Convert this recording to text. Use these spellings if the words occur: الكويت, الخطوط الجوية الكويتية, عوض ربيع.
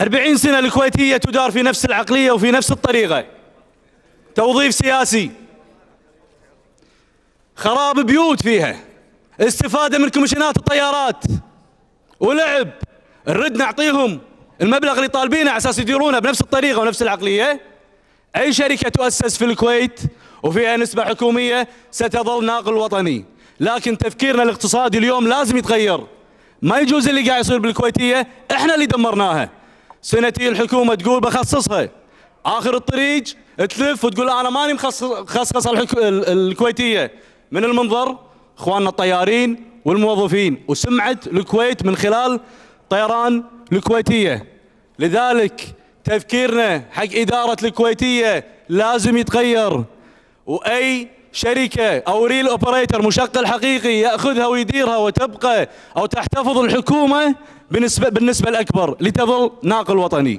40 سنة الكويتية تدار في نفس العقلية وفي نفس الطريقة. توظيف سياسي، خراب بيوت فيها، استفادة من كوميشنات الطيارات ولعب. نرد نعطيهم المبلغ اللي طالبينه على اساس يديرونه بنفس الطريقة ونفس العقلية. اي شركة تؤسس في الكويت وفيها نسبة حكومية ستظل ناقل وطني. لكن تفكيرنا الاقتصادي اليوم لازم يتغير. ما يجوز اللي قاعد يصير بالكويتية، احنا اللي دمرناها. سنتي الحكومة تقول بخصصها، آخر الطريق تلف وتقول أنا ماني مخصص الكويتية من المنظر إخواننا الطيارين والموظفين وسمعة الكويت من خلال طيران الكويتية. لذلك تفكيرنا حق إدارة الكويتية لازم يتغير، وأي شركة أو ريل أوبريتر مشغل حقيقي يأخذها ويديرها وتبقى أو تحتفظ الحكومة بالنسبة الأكبر لتظل ناقل وطني.